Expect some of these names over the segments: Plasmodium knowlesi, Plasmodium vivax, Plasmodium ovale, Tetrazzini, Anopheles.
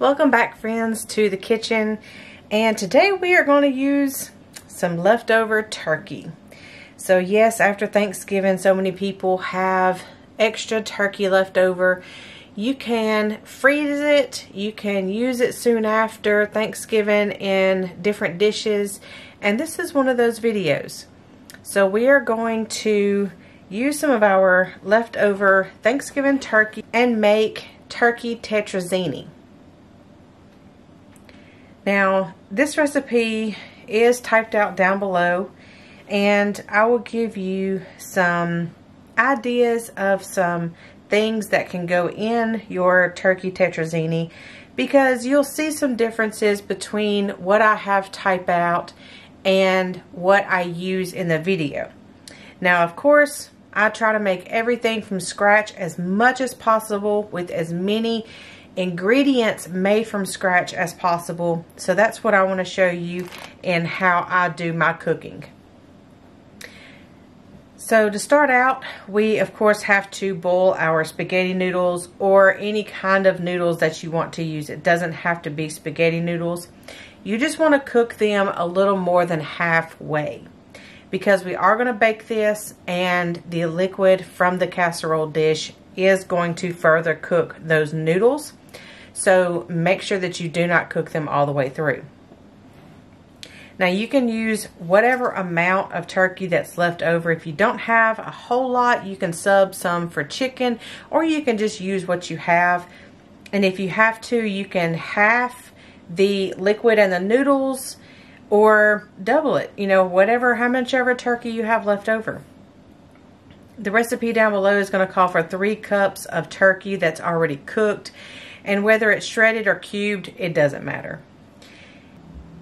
Welcome back, friends, to the kitchen, and today we are going to use some leftover turkey. So yes, after Thanksgiving so many people have extra turkey left over. You can freeze it, you can use it soon after Thanksgiving in different dishes, and this is one of those videos. So we are going to use some of our leftover Thanksgiving turkey and make turkey tetrazzini. Now, this recipe is typed out down below, and I will give you some ideas of some things that can go in your turkey tetrazzini, because you'll see some differences between what I have typed out and what I use in the video. Now, of course, I try to make everything from scratch as much as possible with as many ingredients made from scratch as possible. So that's what I want to show you in how I do my cooking. So to start out, we of course have to boil our spaghetti noodles or any kind of noodles that you want to use. It doesn't have to be spaghetti noodles. You just want to cook them a little more than halfway, because we are going to bake this, and the liquid from the casserole dish is going to further cook those noodles. So make sure that you do not cook them all the way through. Now, you can use whatever amount of turkey that's left over. If you don't have a whole lot, you can sub some for chicken, or you can just use what you have. And if you have to, you can half the liquid and the noodles, or double it, you know, whatever, how much ever turkey you have left over. The recipe down below is going to call for 3 cups of turkey that's already cooked, and whether it's shredded or cubed, it doesn't matter.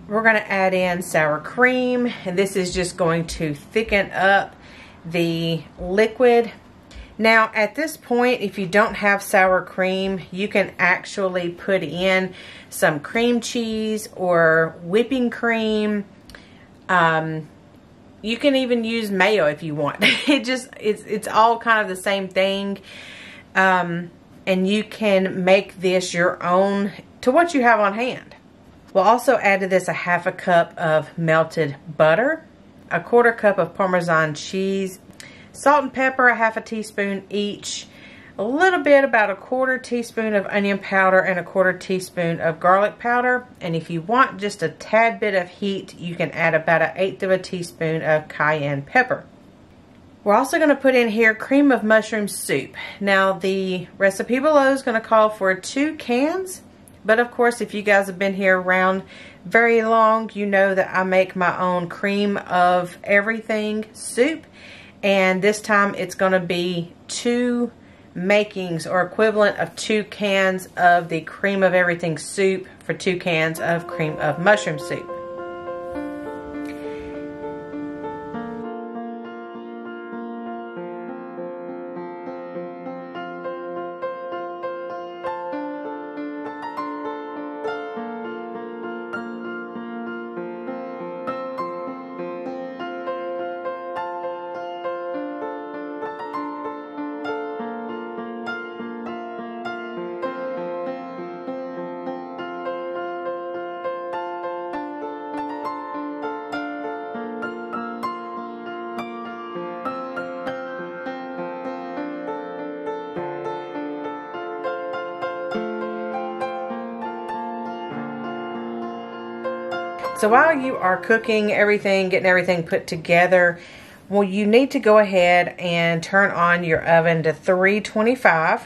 We're going to add in sour cream, and this is just going to thicken up the liquid. Now, at this point, if you don't have sour cream, you can actually put in some cream cheese or whipping cream. You can even use mayo if you want. It's all kind of the same thing. And you can make this your own to what you have on hand. We'll also add to this 1/2 cup of melted butter, 1/4 cup of Parmesan cheese, salt and pepper, 1/2 teaspoon each, a little bit, about 1/4 teaspoon of onion powder and 1/4 teaspoon of garlic powder. And if you want just a tad bit of heat, you can add about 1/8 teaspoon of cayenne pepper. We're also going to put in here cream of mushroom soup. Now, the recipe below is going to call for 2 cans, but of course, if you guys have been here around very long, you know that I make my own cream of everything soup, and this time it's going to be 2 makings, or equivalent of 2 cans of the cream of everything soup for 2 cans of cream of mushroom soup. So while you are cooking everything, getting everything put together, well, you need to go ahead and turn on your oven to 325.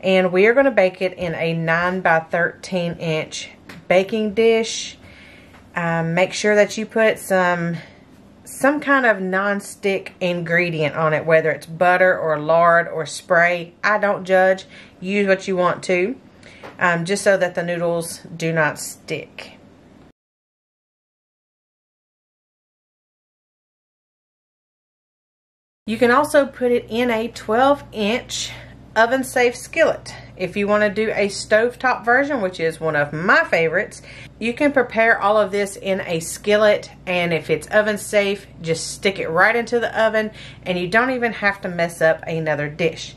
And we are going to bake it in a 9 by 13 inch baking dish. Make sure that you put some kind of non-stick ingredient on it, whether it's butter or lard or spray. I don't judge. Use what you want to. Just so that the noodles do not stick. You can also put it in a 12 inch oven safe skillet. If you want to do a stovetop version, which is one of my favorites, you can prepare all of this in a skillet, and if it's oven safe, just stick it right into the oven, and you don't even have to mess up another dish.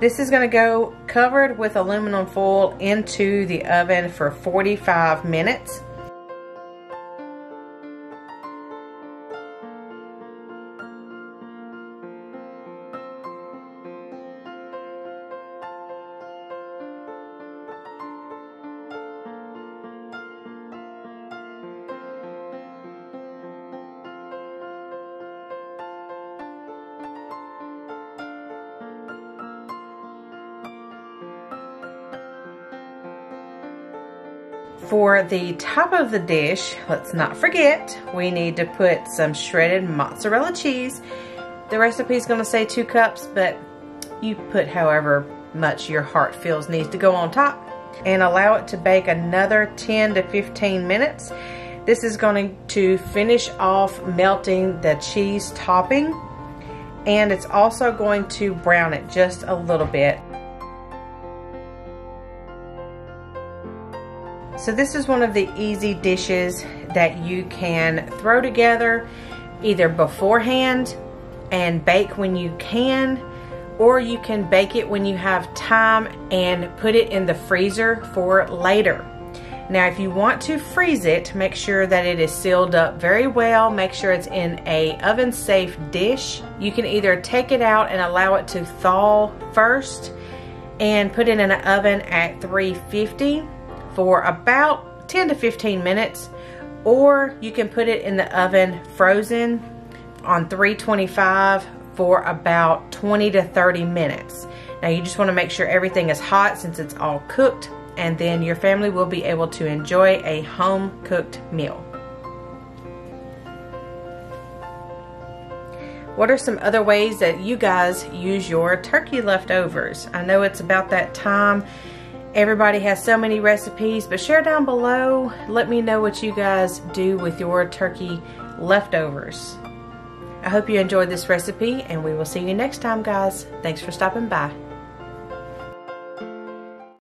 This is going to go covered with aluminum foil into the oven for 45 minutes. For the top of the dish, let's not forget, we need to put some shredded mozzarella cheese. The recipe is going to say 2 cups, but you put however much your heart feels needs to go on top and allow it to bake another 10 to 15 minutes. This is going to finish off melting the cheese topping, and it's also going to brown it just a little bit. So this is one of the easy dishes that you can throw together either beforehand and bake when you can, or you can bake it when you have time and put it in the freezer for later. Now, if you want to freeze it, make sure that it is sealed up very well. Make sure it's in an oven-safe dish. You can either take it out and allow it to thaw first and put it in an oven at 350. For about 10 to 15 minutes, or you can put it in the oven frozen on 325 for about 20 to 30 minutes. Now you just want to make sure everything is hot since it's all cooked, and then your family will be able to enjoy a home cooked meal. What are some other ways that you guys use your turkey leftovers? I know it's about that time. Everybody has so many recipes, but share down below. Let me know what you guys do with your turkey leftovers. I hope you enjoyed this recipe, and we will see you next time, guys. Thanks for stopping by.